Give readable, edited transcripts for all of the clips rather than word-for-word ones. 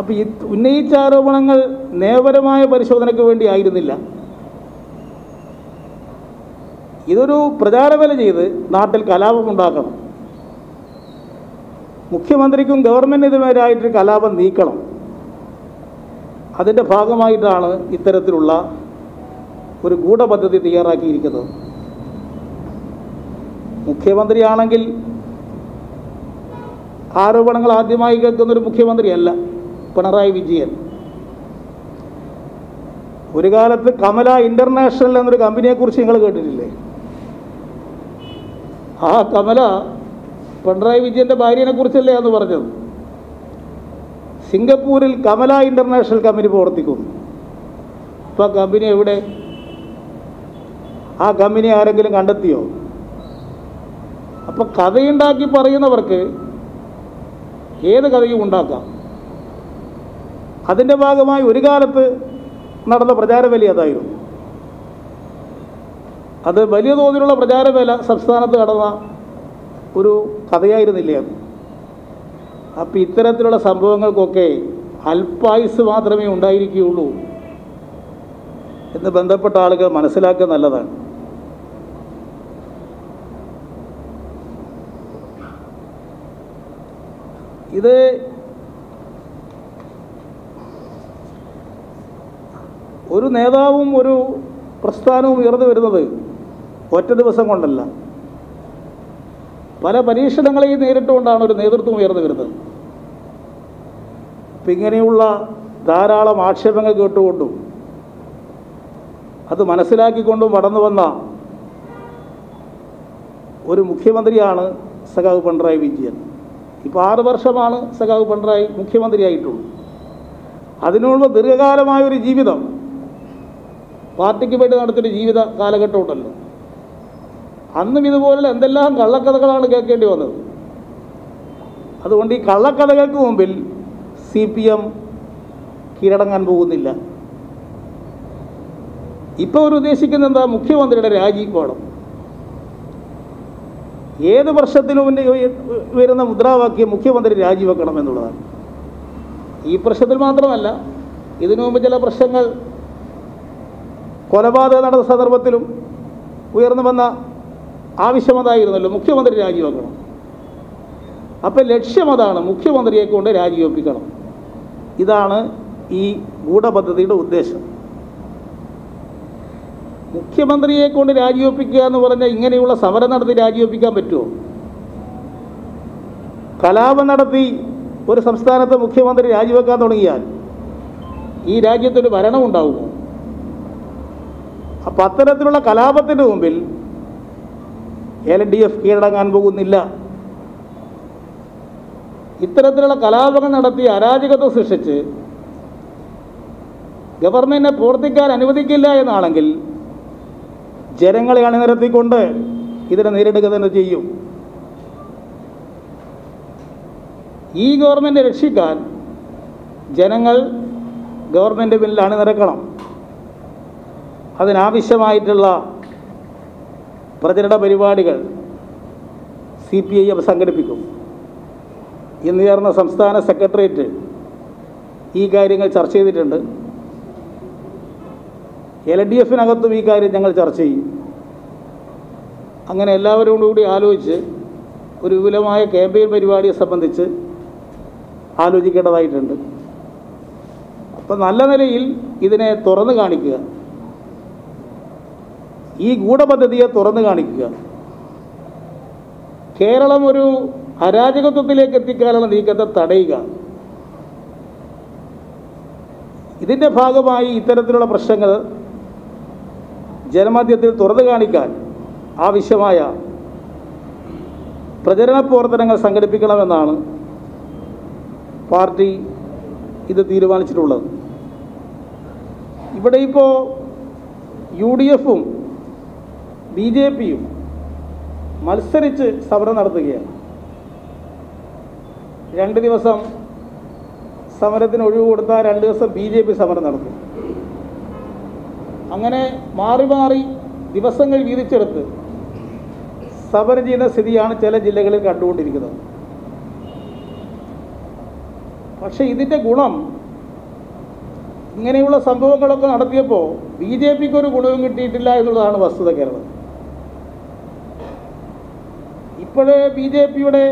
अब उन्नയിച്ച ആരോപണങ്ങൾ നയപരമായ പരിശോധനയ്ക്ക് വേണ്ടി ആയിരുന്നില്ല ഇതൊരു പ്രചാരവേല ചെയ്ത് നാട്ടിൽ കലാപമുണ്ടാക്കണം മുഖ്യമന്ത്രിക്കും ഗവൺമെന്റിനുമേരായിട്ട് കലാപം നീക്കണം അതിന്റെ ഭാഗമായിട്ടാണ് ഇത്തരത്തിലുള്ള ഒരു ഗൂഢപദ്ധതി തയ്യാറാക്കിയിരിക്കുന്നത് മുഖ്യമന്ത്രിയാണെങ്കിൽ ആരോപണങ്ങൾ ആദ്യമായി കേൾക്കുന്ന ഒരു മുഖ്യമന്ത്രിയല്ല പിണറായി വിജയൻ ഒരു കാലത്ത് കമല ഇന്റർനാഷണൽ എന്നൊരു കമ്പനിയെക്കുറിച്ച് നിങ്ങൾ കേട്ടിട്ടില്ലേ ആ കമല പിണറായി വിജയന്റെ ഭാര്യയെക്കുറിച്ചല്ലേ എന്ന് പറഞ്ഞത് സിംഗപ്പൂരിൽ കമല ഇന്റർനാഷണൽ കമ്പനി പ്രവർത്തിക്കുന്നു അപ്പോൾ കമ്പനി എവിടെ ആ കമ്പനി ആരെങ്കിലും കണ്ടെത്തിയോ അപ്പോൾ കഥയുണ്ടാക്കി പറയുന്നവർക്ക് ഏത് കഥയും ഉണ്ടാക്കാം അതിന്റെ ഭാഗമായി ഒരു കാലത്ത് നടന്ന പ്രചാരവേല അതായിരുന്നു അത് വലിയ തോതിലുള്ള പ്രചാരവേല സംസ്ഥാനത്ത് നടന്ന ഒരു കഥയായിരുന്നില്ല അത് അപ്പോൾ ഇത്തരത്തിലുള്ള സംഭവങ്ങൾക്കൊക്കെ അൽപായുസ് മാത്രമേ ഉണ്ടായിരിക്കുകയുള്ളൂ എന്ന് ബന്ധപ്പെട്ട ആളുകൾ മനസ്സിലാക്കുക നല്ലതാണ് ഇത് ഒരു നേതാവും ഒരു പ്രസ്ഥാനവും ഉയർന്നു വരുന്നത് ഒറ്റ ദിവസം കൊണ്ടല്ല പല പരീക്ഷണങ്ങളെയും നേരിട്ടുകൊണ്ടാണ് ഒരു നേതൃത്വം ഉയർന്നു വരുന്നത് അപ്പം ഇങ്ങനെയുള്ള ധാരാളം ആക്ഷേപങ്ങൾ കേട്ടുകൊണ്ടും അത് മനസ്സിലാക്കിക്കൊണ്ടും വളർന്നു വന്ന ഒരു മുഖ്യമന്ത്രിയാണ് സഖാവ് പിണറായി വിജയൻ ഇപ്പോൾ 6 വർഷമാണ് സഖാവ് പിണറായി മുഖ്യമന്ത്രിയായിട്ടുള്ളൂ അതിനുള്ള ദീർഘകാലമായൊരു ജീവിതം പാർട്ടിക്ക് വേണ്ടി നടത്തിയൊരു ജീവിത കാലഘട്ടമുണ്ടല്ലോ അന്നും ഇതുപോലുള്ള എന്തെല്ലാം കള്ളക്കഥകളാണ് കേൾക്കേണ്ടി വന്നത് അതുകൊണ്ട് ഈ കള്ളക്കഥകൾക്ക് മുമ്പിൽ CPM കീഴടങ്ങാൻ പോകുന്നില്ല ഇപ്പോൾ അവർ ഉദ്ദേശിക്കുന്നത് എന്താ മുഖ്യമന്ത്രിയുടെ രാജി വേണം ഏത് വർഷത്തിലും വരുന്ന മുദ്രാവാക്യം മുഖ്യമന്ത്രി രാജിവെക്കണം എന്നുള്ളതാണ് ഈ പ്രശ്നത്തിൽ മാത്രമല്ല ഇതിനു മുമ്പ് ചില പ്രശ്നങ്ങൾ കൊലപാതകം നടന്ന സന്ദർഭത്തിലും ഉയർന്നു വന്ന ആവശ്യമതായിരുന്നല്ലോ മുഖ്യമന്ത്രി രാജിവെക്കണം അപ്പം ലക്ഷ്യമതാണ് മുഖ്യമന്ത്രിയെ കൊണ്ട് രാജിവെപ്പിക്കണം ഇതാണ് ഈ ഗൂഢപദ്ധതിയുടെ ഉദ്ദേശം മുഖ്യമന്ത്രിയെ കൊണ്ട് രാജിവെപ്പിക്കുക എന്ന് പറഞ്ഞാൽ ഇങ്ങനെയുള്ള സമരം നടത്തി രാജിവെപ്പിക്കാൻ പറ്റുമോ കലാപം നടത്തി ഒരു സംസ്ഥാനത്തെ മുഖ്യമന്ത്രി രാജിവെക്കാൻ തുടങ്ങിയാൽ ഈ രാജ്യത്തൊരു ഭരണം ഉണ്ടാവുമോ അപ്പം അത്തരത്തിലുള്ള കലാപത്തിൻ്റെ മുമ്പിൽ LDF കീഴടങ്ങാൻ പോകുന്നില്ല ഇത്തരത്തിലുള്ള കലാപങ്ങൾ നടത്തി അരാജകത്വം സൃഷ്ടിച്ച് ഗവൺമെൻറ്റിനെ പ്രവർത്തിക്കാൻ അനുവദിക്കില്ല എന്നാണെങ്കിൽ ജനങ്ങളെ അണിനിരത്തിക്കൊണ്ട് ഇതിനെ നേരിടുക തന്നെ ചെയ്യും ഈ ഗവൺമെൻറ് രക്ഷിക്കാൻ ജനങ്ങൾ ഗവൺമെൻറ് മുന്നിൽ അണിനിരക്കണം അതിനാവശ്യമായിട്ടുള്ള പ്രചരണ പരിപാടികൾ CPIM സംഘടിപ്പിക്കും ഇന്ന് ചേർന്ന സംസ്ഥാന സെക്രട്ടേറിയറ്റ് ഈ കാര്യങ്ങൾ ചർച്ച ചെയ്തിട്ടുണ്ട് LDF-നകത്തും ഈ കാര്യം ഞങ്ങൾ ചർച്ച ചെയ്യും അങ്ങനെ എല്ലാവരോടും കൂടി ആലോചിച്ച് ഒരു വിപുലമായ ക്യാമ്പയിൻ പരിപാടിയെ സംബന്ധിച്ച് ആലോചിക്കേണ്ടതായിട്ടുണ്ട് അപ്പം നല്ല നിലയിൽ ഇതിനെ തുറന്നു കാണിക്കുക ഈ ഗൂഢപദ്ധതിയെ തുറന്നു കാണിക്കുക കേരളം ഒരു അരാജകത്വത്തിലേക്ക് എത്തിക്കാനുള്ള നീക്കത്തെ തടയുക ഇതിൻ്റെ ഭാഗമായി ഇത്തരത്തിലുള്ള പ്രശ്നങ്ങൾ ജനമധ്യത്തിൽ തുറന്നു കാണിക്കാൻ ആവശ്യമായ പ്രചരണ പ്രവർത്തനങ്ങൾ സംഘടിപ്പിക്കണമെന്നാണ് പാർട്ടി ഇത് തീരുമാനിച്ചിട്ടുള്ളത് ഇവിടെ ഇപ്പോൾ UDF-ഉം BJP-യും മത്സരിച്ച് സമരം നടത്തുകയാണ് 2 ദിവസം സമരത്തിന് ഒഴിവ് കൊടുത്താൽ 2 ദിവസം BJP സമരം നടത്തും അങ്ങനെ മാറി മാറി ദിവസങ്ങൾ വീതിച്ചെടുത്ത് സമരം ചെയ്യുന്ന സ്ഥിതിയാണ് ചില ജില്ലകളിൽ കണ്ടുകൊണ്ടിരിക്കുന്നത് പക്ഷേ ഇതിൻ്റെ ഗുണം ഇങ്ങനെയുള്ള സംഭവങ്ങളൊക്കെ നടത്തിയപ്പോൾ ബി ജെ പിക്ക് ഒരു ഗുണവും കിട്ടിയിട്ടില്ല എന്നുള്ളതാണ് വസ്തുത. കേരളം ഇപ്പോഴേ ബി ജെ പിയുടെ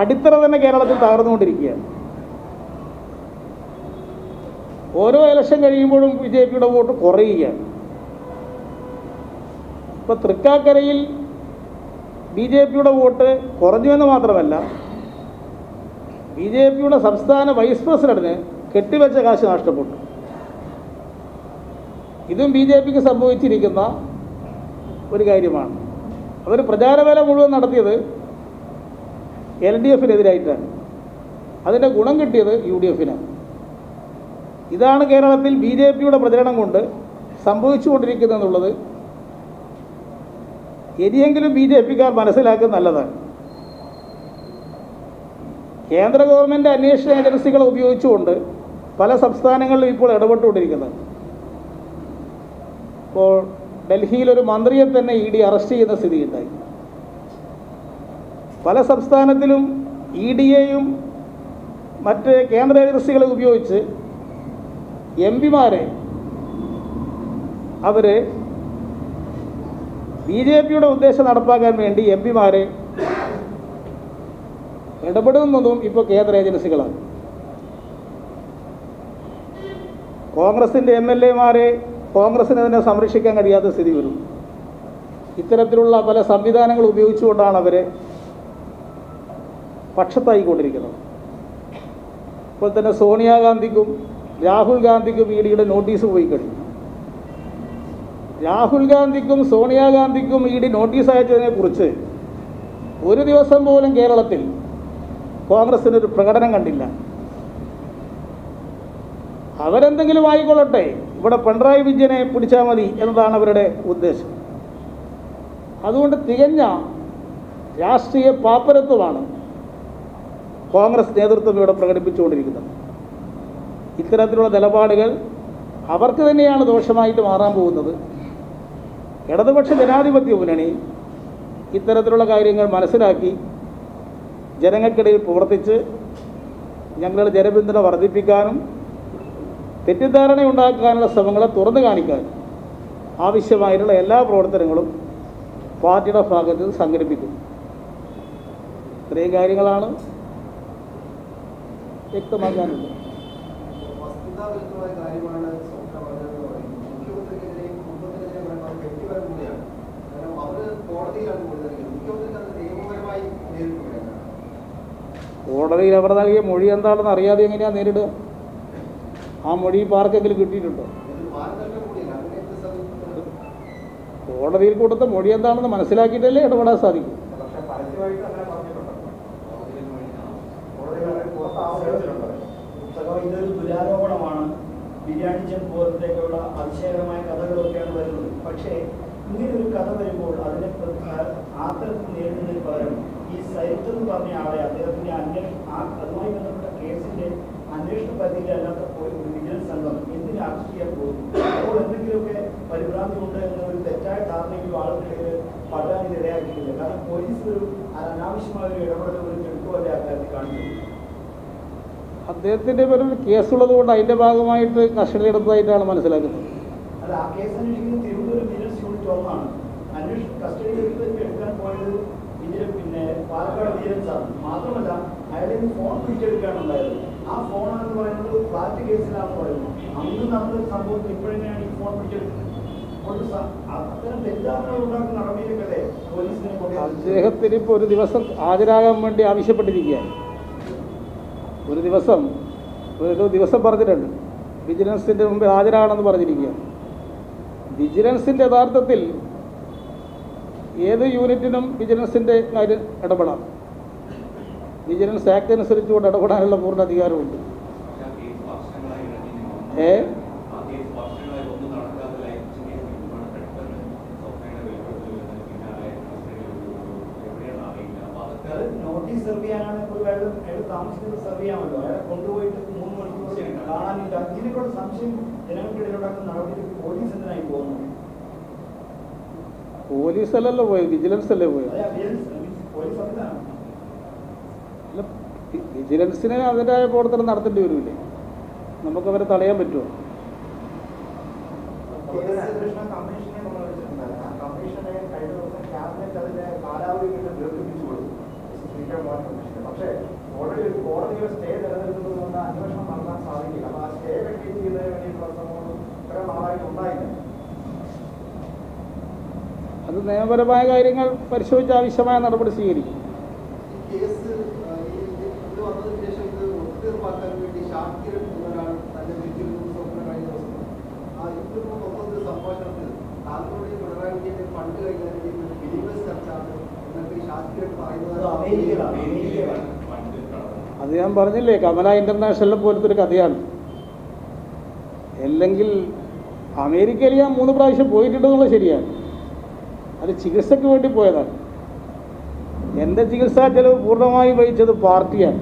അടിത്തറ തന്നെ കേരളത്തിൽ തകർന്നുകൊണ്ടിരിക്കുകയാണ്. ഓരോ ഇലക്ഷൻ കഴിയുമ്പോഴും ബി ജെ പിയുടെ വോട്ട് കുറയുകയാണ്. ഇപ്പോൾ തൃക്കാക്കരയിൽ ബി ജെ പിയുടെ വോട്ട് കുറഞ്ഞുവെന്ന് മാത്രമല്ല, ബി ജെ പിയുടെ സംസ്ഥാന വൈസ് പ്രസിഡന്റിന് കെട്ടിവെച്ച കാശ് നഷ്ടപ്പെട്ടു. ഇതും ബി ജെ പിക്ക് സംഭവിച്ചിരിക്കുന്ന ഒരു കാര്യമാണ്. അവർ പ്രചാരവേല മുഴുവൻ നടത്തിയത് എൽ ഡി എഫിനെതിരായിട്ടാണ്. അതിൻ്റെ ഗുണം കിട്ടിയത് യു ഡി എഫിനാണ്. ഇതാണ് കേരളത്തിൽ ബി ജെ പിയുടെ പ്രചരണം കൊണ്ട് സംഭവിച്ചുകൊണ്ടിരിക്കുന്നത് എന്നുള്ളത് ഇനിയെങ്കിലും ബി ജെ പിക്കാർ മനസ്സിലാക്കുന്നത് നല്ലതാണ്. കേന്ദ്ര ഗവൺമെൻറ് അന്വേഷണ ഏജൻസികളെ ഉപയോഗിച്ചുകൊണ്ട് പല സംസ്ഥാനങ്ങളിലും ഇപ്പോൾ ഇടപെട്ടുകൊണ്ടിരിക്കുന്നത്. ഇപ്പോൾ ഡൽഹിയിലൊരു മന്ത്രിയെ തന്നെ ഇ ഡി അറസ്റ്റ് ചെയ്യുന്ന സ്ഥിതിയുണ്ടായി. പല സംസ്ഥാനത്തിലും ഇ ഡിയെയും മറ്റ് കേന്ദ്ര ഏജൻസികളെ ഉപയോഗിച്ച് എം പിമാരെ അവർ ബി ജെ പിയുടെ ഉദ്ദേശം നടപ്പാക്കാൻ വേണ്ടി എം പിമാരെ ഇടപെടുന്നതും ഇപ്പോൾ കേന്ദ്ര ഏജൻസികളാണ്. കോൺഗ്രസിൻ്റെ എം എൽ എമാരെ കോൺഗ്രസിന് തന്നെ സംരക്ഷിക്കാൻ കഴിയാത്ത സ്ഥിതി വരും. ഇത്തരത്തിലുള്ള പല സംവിധാനങ്ങൾ ഉപയോഗിച്ചുകൊണ്ടാണ് അവരെ പക്ഷത്തായിക്കൊണ്ടിരിക്കുന്നത്. ഇപ്പോൾ തന്നെ സോണിയാഗാന്ധിക്കും രാഹുൽ ഗാന്ധിക്കും ഇ ഡിയുടെ നോട്ടീസ് പോയി കഴിഞ്ഞു. രാഹുൽ ഗാന്ധിക്കും സോണിയാഗാന്ധിക്കും ഇ ഡി നോട്ടീസ് അയച്ചതിനെക്കുറിച്ച് ഒരു ദിവസം പോലും കേരളത്തിൽ കോൺഗ്രസിനൊരു പ്രകടനം കണ്ടില്ല. അവരെന്തെങ്കിലും ആയിക്കൊള്ളട്ടെ, ഇവിടെ പിണറായി വിജയനെ പിടിച്ചാൽ മതി എന്നതാണ് അവരുടെ ഉദ്ദേശം. അതുകൊണ്ട് തികഞ്ഞ രാഷ്ട്രീയ പാപ്പരത്വമാണ് കോൺഗ്രസ് നേതൃത്വം ഇവിടെ പ്രകടിപ്പിച്ചുകൊണ്ടിരിക്കുന്നത്. ഇത്തരത്തിലുള്ള നിലപാടുകൾ അവർക്ക് തന്നെയാണ് ദോഷമായിട്ട് മാറാൻ പോകുന്നത്. ഇടതുപക്ഷ ജനാധിപത്യ മുന്നണി ഇത്തരത്തിലുള്ള കാര്യങ്ങൾ മനസ്സിലാക്കി ജനങ്ങൾക്കിടയിൽ പ്രവർത്തിച്ച് ഞങ്ങളുടെ ജനപിന്തുണ വർദ്ധിപ്പിക്കാനും തെറ്റിദ്ധാരണ ഉണ്ടാക്കാനുള്ള ശ്രമങ്ങളെ തുറന്നു കാണിക്കാനും ആവശ്യമായിട്ടുള്ള എല്ലാ പ്രവർത്തനങ്ങളും പാർട്ടിയുടെ ഭാഗത്ത് നിന്ന് സംഘടിപ്പിക്കുന്നു. ഇത്രയും കാര്യങ്ങളാണ് വ്യക്തമാക്കാനുള്ളത്. കോടതിയിൽ അവർ നൽകിയ മൊഴി എന്താണെന്ന് അറിയാതെ എങ്ങനെയാണ് നേരിടുക? ആ മൊഴി ആർക്കെങ്കിലും കിട്ടിയിട്ടുണ്ടോ? കോടതിയിൽ കൊടുത്ത മൊഴി എന്താണെന്ന് മനസ്സിലാക്കിയിട്ടല്ലേ ഇടപെടാൻ സാധിക്കും. ഇതൊരു ദുരാരോപണമാണ്, ബിരിയാണി ചെമ്പ് പോലത്തേക്കുള്ള അതിശയകരമായ കഥകളൊക്കെയാണ് വരുന്നത്. പക്ഷേ ഇങ്ങനൊരു കഥ വരുമ്പോൾ അതിനെ ആത്തരത്തിൽ നേരിടുന്നതിന് പകരം ഈ സൈത്ത് എന്ന് പറഞ്ഞ ആളെ അദ്ദേഹത്തിൻ്റെ അതുമായി ബന്ധപ്പെട്ട കേസിൻ്റെ അന്വേഷണ പരിധിയിലല്ലാത്ത വിജിലൻസ് സംഘം എന്തിന് അറസ്റ്റ് ചെയ്യാൻ പോകും? അപ്പോൾ എന്തെങ്കിലുമൊക്കെ പരിഭ്രാന്തി ഉണ്ട് എന്നൊരു തെറ്റായ ധാരണയും ആളുകൾക്ക് പടരാൻ ഇത് ഇടയാക്കിയിട്ടില്ല. കാരണം പോലീസ് ഒരു അനാവശ്യമായ ഒരു ഇടപെടൽ ഒരു ചെടുക്കുമല്ലേ ആൾക്കാരെ കാണിക്കുന്നത്. അദ്ദേഹത്തിൻ്റെ പേരൊരു കേസുള്ളത് കൊണ്ട് അതിൻ്റെ ഭാഗമായിട്ട് കസ്റ്റഡി എടുത്തതായിട്ടാണ് മനസ്സിലാക്കുന്നത്. അദ്ദേഹത്തിന് ഇപ്പോൾ ഒരു ദിവസം ഹാജരാകാൻ വേണ്ടി ആവശ്യപ്പെട്ടിരിക്കുകയാണ്. ഒരു ദിവസം പറഞ്ഞിട്ടുണ്ട്, വിജിലൻസിൻ്റെ മുമ്പിൽ ഹാജരാകണമെന്ന് പറഞ്ഞിരിക്കുക. വിജിലൻസിൻ്റെ യഥാർത്ഥത്തിൽ ഏത് യൂണിറ്റിനും വിജിലൻസിൻ്റെ കാര്യം ഇടപെടാം. വിജിലൻസ് ആക്ട് അനുസരിച്ചുകൊണ്ട് ഇടപെടാനുള്ള പൂർണ്ണ അധികാരമുണ്ട്. പോലീസല്ലല്ലോ പോയത്, വിജിലൻസ് അല്ലേ പോയത്. വിജിലൻസിന് അതിൻ്റെതായ പ്രവർത്തനം നടത്തേണ്ടി വരില്ലേ? നമുക്കവരെ തടയാൻ പറ്റുമോ? അത് നിയമപരമായ കാര്യങ്ങൾ പരിശോധിച്ച് ആവശ്യമായ നടപടി സ്വീകരിക്കും. അത് ഞാൻ പറഞ്ഞില്ലേ, കമല ഇന്റർനാഷണലിനെ പോലത്തെ ഒരു കഥയാണ്. അല്ലെങ്കിൽ അമേരിക്കയിൽ ഞാൻ 3 പ്രാവശ്യം പോയിട്ടുണ്ടെന്നുള്ളത് ശരിയാണ്. അത് ചികിത്സയ്ക്ക് വേണ്ടി പോയതാണ്. എൻ്റെ ചികിത്സാ ചെലവ് പൂർണ്ണമായി വഹിച്ചത് പാർട്ടിയാണ്.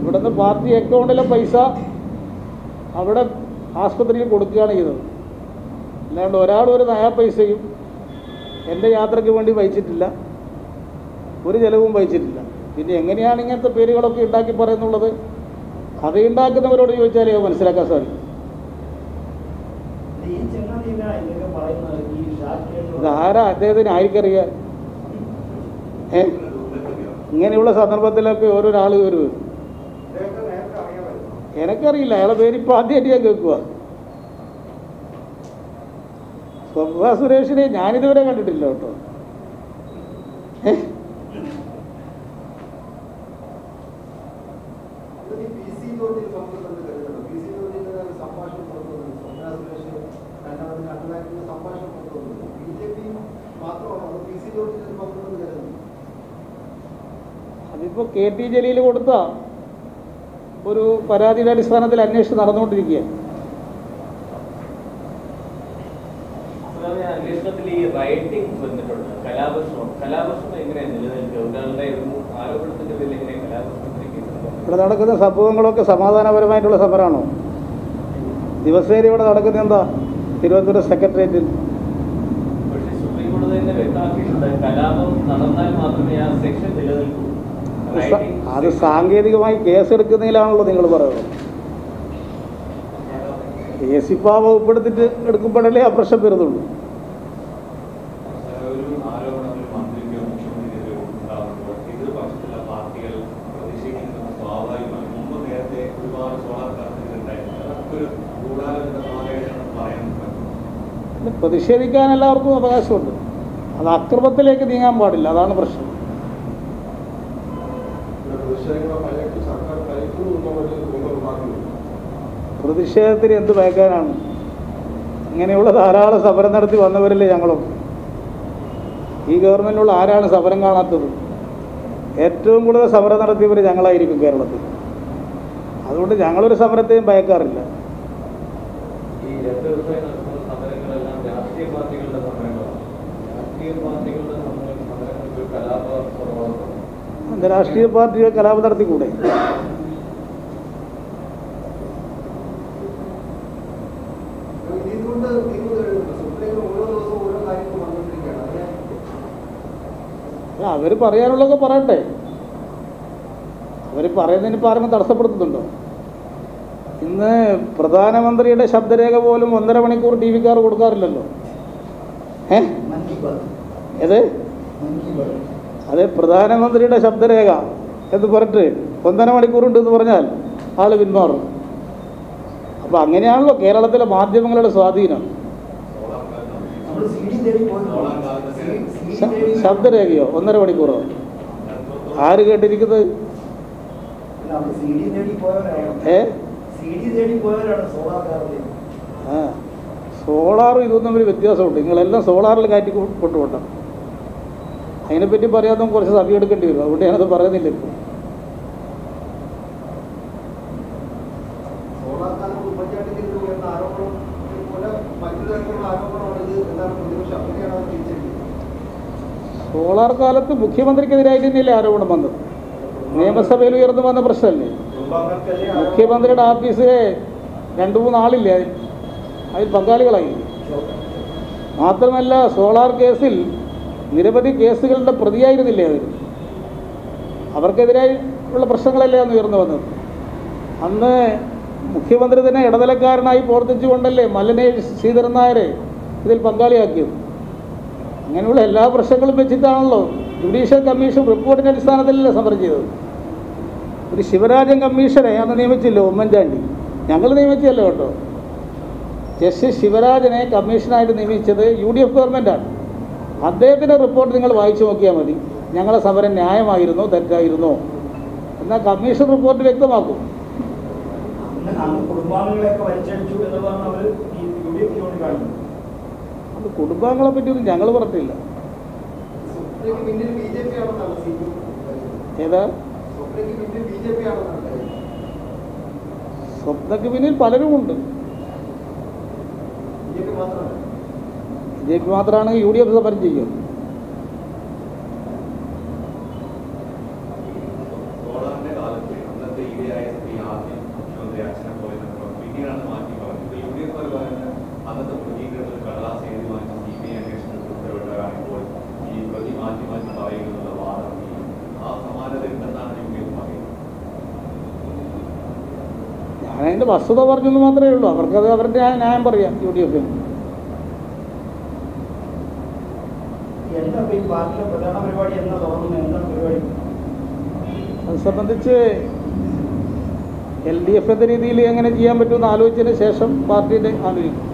ഇവിടുന്ന് പാർട്ടി അക്കൗണ്ടിലെ പൈസ അവിടെ ആസ്പത്രിയിൽ കൊടുക്കുകയാണ് ചെയ്തത്. അല്ലാണ്ട് ഒരാളൊരു പൈസയും എൻ്റെ യാത്രയ്ക്ക് വേണ്ടി വഹിച്ചിട്ടില്ല, ഒരു ചെലവും വഹിച്ചിട്ടില്ല. പിന്നെ എങ്ങനെയാണ് ഇങ്ങനത്തെ പേരുകളൊക്കെ ഉണ്ടാക്കി പറയുന്നുള്ളത്? അത് ഉണ്ടാക്കുന്നവരോട് ചോദിച്ചാലേ മനസ്സിലാക്കാൻ സാധിക്കും. ഇതാരാ അദ്ദേഹത്തിന് ആയിരിക്കറിയാൻ? ഇങ്ങനെയുള്ള സന്ദർഭത്തിലൊക്കെ ഓരോരാൾ വരും. എനിക്കറിയില്ല, അയാളെ പേര് ഇപ്പം ആദ്യമായിട്ട് ഞാൻ കേൾക്കുക. സ്വഭാ സുരേഷിനെ ഞാനിതുവരെ കണ്ടിട്ടില്ല കേട്ടോ. അതിപ്പോൾ KT ജലീൽ കൊടുത്ത ഒരു പരാതിയുടെ അടിസ്ഥാനത്തിൽ അന്വേഷണം നടന്നുകൊണ്ടിരിക്കുകയാണ്. ഇവിടെ നടക്കുന്ന സംഭവങ്ങളൊക്കെ സമാധാനപരമായിട്ടുള്ള സമരമാണോ? ദിവസേന ഇവിടെ നടക്കുന്ന എന്താ? തിരുവനന്തപുരം സെക്രട്ടേറിയറ്റിൽ അത് സാങ്കേതികമായി കേസെടുക്കുന്നതിലാണല്ലോ നിങ്ങൾ പറയുന്നത്. കേസിപ്പാ വകുപ്പെടുത്തിട്ട് എടുക്കുമ്പോഴല്ലേ ആ പ്രശ്നം വരുന്നുള്ളൂ. പ്രതിഷേധിക്കാൻ എല്ലാവർക്കും അവകാശമുണ്ട്. അത് അക്രമത്തിലേക്ക് നീങ്ങാൻ പാടില്ല, അതാണ് പ്രശ്നം. പ്രതിഷേധത്തിന് എന്ത് ഭയക്കാനാണ്? ഇങ്ങനെയുള്ള ധാരാളം സമരം നടത്തി വന്നവരല്ലേ ഞങ്ങളൊക്കെ. ഈ ഗവൺമെൻറ്റിലുള്ള ആരാണ് സമരം കാണാത്തത്? ഏറ്റവും കൂടുതൽ സമരം നടത്തിയവർ ഞങ്ങളായിരിക്കും കേരളത്തിൽ. അതുകൊണ്ട് ഞങ്ങളൊരു സമരത്തെയും ഭയക്കാറില്ല. രാഷ്ട്രീയ പാർട്ടികൾ കലാപം നടത്തിക്കൂടെ? അവർ പറയാനുള്ളതൊക്കെ പറയട്ടെ. അവർ പറയുന്നതിന് പാർലമെൻ തടസ്സപ്പെടുത്തുന്നുണ്ടോ? ഇന്ന് പ്രധാനമന്ത്രിയുടെ ശബ്ദരേഖ പോലും 1.5 മണിക്കൂർ TV കാർ കൊടുക്കാറില്ലല്ലോ. ഏത്? അതെ, പ്രധാനമന്ത്രിയുടെ ശബ്ദരേഖ എന്ന് പറഞ്ഞിട്ട് 1.5 മണിക്കൂറുണ്ട് എന്ന് പറഞ്ഞാൽ ആൾ പിന്മാറും. അപ്പം അങ്ങനെയാണല്ലോ കേരളത്തിലെ മാധ്യമങ്ങളുടെ സ്വാധീനം. ശബ്ദരേഖയോ 1.5 മണിക്കൂറോ ആര് കേട്ടിരിക്കുന്നത്? ആ, സോളാറും ഇതൊന്നും തമ്മിൽ വ്യത്യാസമുണ്ട്. നിങ്ങളെല്ലാം സോളാറിൽ കയറ്റി കൊണ്ടുപോകണം. അതിനെപ്പറ്റി പറയാതെ കുറച്ച് സമയം എടുക്കേണ്ടി വരും. അതുകൊണ്ട് ഞാനത് പറയുന്നില്ല. ഇപ്പോൾ സോളാർ കാലത്ത് മുഖ്യമന്ത്രിക്കെതിരായിട്ട് തന്നെയല്ലേ ആരോപണം വന്നത്? നിയമസഭയിൽ ഉയർന്നു വന്ന പ്രശ്നമല്ലേ? മുഖ്യമന്ത്രിയുടെ ഓഫീസിലെ 2-3 ആളില്ലേ അതിൽ പങ്കാളികളായില്ലേ? മാത്രമല്ല, സോളാർ കേസിൽ നിരവധി കേസുകളുടെ പ്രതിയായിരുന്നില്ലേ അവർ? അവർക്കെതിരെയുള്ള പ്രശ്നങ്ങളല്ലേ അന്ന് ഉയർന്നു വന്നത്. അന്ന് മുഖ്യമന്ത്രി തന്നെ ഇടനിലക്കാരനായി പ്രവർത്തിച്ചുകൊണ്ടല്ലേ മല്ലനെ ശ്രീധരൻ നായരെ ഇതിൽ പങ്കാളിയാക്കിയത്. അങ്ങനെയുള്ള എല്ലാ പ്രശ്നങ്ങളും വെച്ചിട്ടാണല്ലോ ജുഡീഷ്യൽ കമ്മീഷൻ റിപ്പോർട്ടിൻ്റെ അടിസ്ഥാനത്തിലല്ലേ സമരം ചെയ്തത്. ഒരു ശിവരാജൻ കമ്മീഷനെ അന്ന് നിയമിച്ചില്ല ഉമ്മൻചാണ്ടി, ഞങ്ങൾ നിയമിച്ചല്ലോ കേട്ടോ. ജസ്റ്റിസ് ശിവരാജനെ കമ്മീഷനായിട്ട് നിയമിച്ചത് UDF ഗവൺമെൻറ്റാണ്. അദ്ദേഹത്തിൻ്റെ റിപ്പോർട്ട് നിങ്ങൾ വായിച്ചു നോക്കിയാൽ മതി. ഞങ്ങളുടെ സമരം ന്യായമായിരുന്നോ തെറ്റായിരുന്നോ എന്നാൽ കമ്മീഷൻ റിപ്പോർട്ട് വ്യക്തമാക്കും. അത് കുടുംബാംഗങ്ങളെ പറ്റിയൊന്നും ഞങ്ങൾ പറഞ്ഞില്ല. ഏതാ സ്വപ്നക്ക് പിന്നിൽ പലരുമുണ്ട്. BJP മാത്രമാണെങ്കിൽ UDF സമരം ചെയ്യും. ഞാനതിൻ്റെ വസ്തുത പറഞ്ഞെന്ന് മാത്രമേ ഉള്ളൂ. അവർക്കത് അവരുടെ ന്യായം പറയാം. UDF അത് സംബന്ധിച്ച് LDF എന്ന രീതിയിൽ എങ്ങനെ ചെയ്യാൻ പറ്റുമെന്ന് ആലോചിച്ചതിന് ശേഷം പാർട്ടിയുടെ ആലോചിക്കും.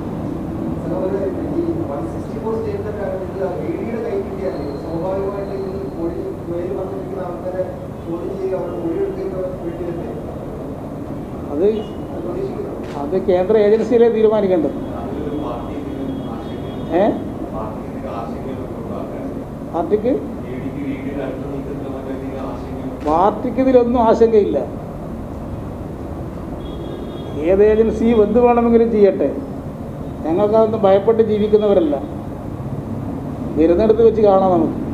അത് കേന്ദ്ര ഏജൻസിയിലെ തീരുമാനിക്കേണ്ടത്. പാർട്ടിക്ക് ഇതിലൊന്നും ആശങ്കയില്ല. ഏത് ഏജൻസി എന്ത് വേണമെങ്കിലും ചെയ്യട്ടെ. ഞങ്ങൾക്കതൊന്നും ഭയപ്പെട്ട് ജീവിക്കുന്നവരല്ല. വരുന്നിടത്ത് വെച്ച് കാണാം നമുക്ക്.